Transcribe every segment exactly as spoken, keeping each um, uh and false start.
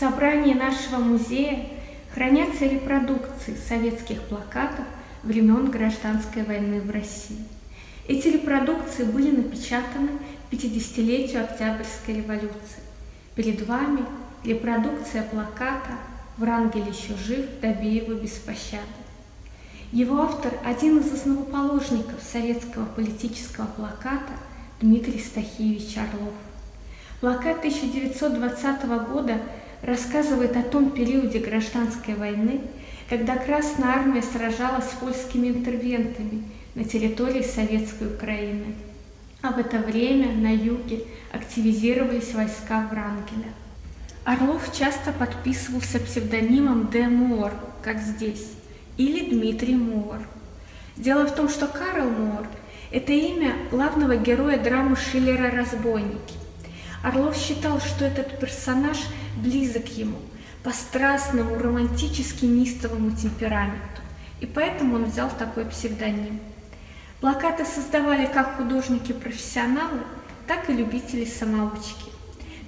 собрании нашего музея хранятся репродукции советских плакатов времен Гражданской войны в России. Эти репродукции были напечатаны к пятидесятилетию Октябрьской революции. Перед вами репродукция плаката «Врангель еще жив, добей его без пощады». Его автор – один из основоположников советского политического плаката Дмитрий Стахиевич Орлов. Плакат тысяча девятьсот двадцатого года рассказывает о том периоде гражданской войны, когда Красная Армия сражалась с польскими интервентами на территории Советской Украины. А в это время на юге активизировались войска Врангеля. Орлов часто подписывался псевдонимом Де Мор, как здесь, или Дмитрий Мор. Дело в том, что Карл Мор – это имя главного героя драмы Шиллера «Разбойники». Орлов считал, что этот персонаж близок ему по страстному, романтически неистовому темпераменту, и поэтому он взял такой псевдоним. Плакаты создавали как художники-профессионалы, так и любители-самоучки.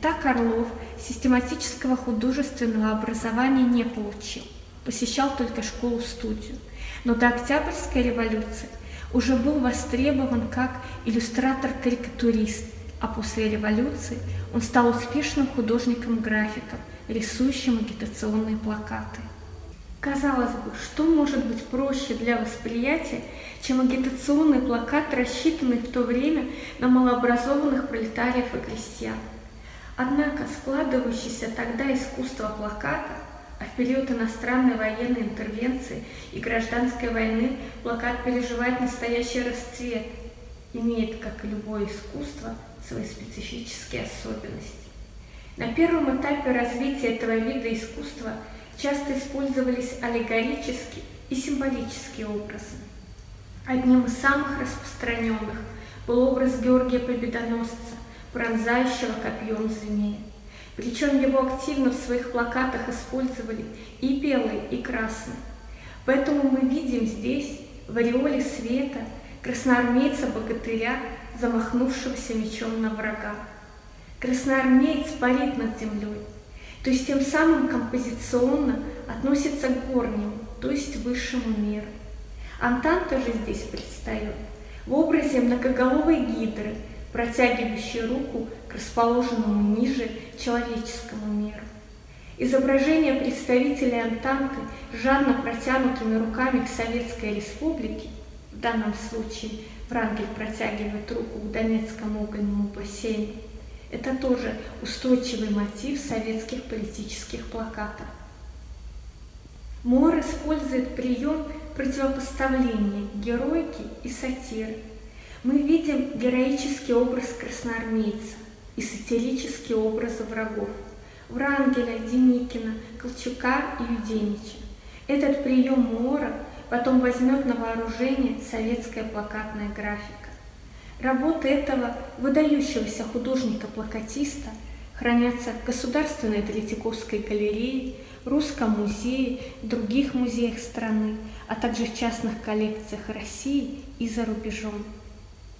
Так Орлов систематического художественного образования не получил, посещал только школу-студию, но до Октябрьской революции уже был востребован как иллюстратор-карикатурист, а после революции он стал успешным художником-графиком, рисующим агитационные плакаты. Казалось бы, что может быть проще для восприятия, чем агитационный плакат, рассчитанный в то время на малообразованных пролетариев и крестьян. Однако складывающееся тогда искусство плаката, а в период иностранной военной интервенции и гражданской войны плакат переживает настоящий расцвет, имеет, как и любое искусство, свои специфические особенности. На первом этапе развития этого вида искусства часто использовались аллегорические и символические образы. Одним из самых распространенных был образ Георгия Победоносца, пронзающего копьем змея. Причем его активно в своих плакатах использовали и белый, и красный. Поэтому мы видим здесь, в ореоле света, красноармейца-богатыря, замахнувшегося мечом на врага. Красноармеец парит над землей, то есть тем самым композиционно относится к горнему, то есть высшему миру. Антанта же здесь предстает в образе многоголовой гидры, протягивающей руку к расположенному ниже человеческому миру. Изображение представителей Антанты жадно протянутыми руками к Советской Республике, в данном случае Врангель протягивает руку к Донецкому угольному бассейну, это тоже устойчивый мотив советских политических плакатов. Мор использует прием противопоставления героики и сатиры. Мы видим героический образ красноармейца и сатирические образы врагов – Врангеля, Деникина, Колчака и Юденича. Этот прием Мора потом возьмет на вооружение советская плакатная графика. Работы этого выдающегося художника-плакатиста хранятся в Государственной Третьяковской галерее, Русском музее, других музеях страны, а также в частных коллекциях России и за рубежом.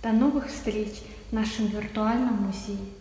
До новых встреч в нашем виртуальном музее!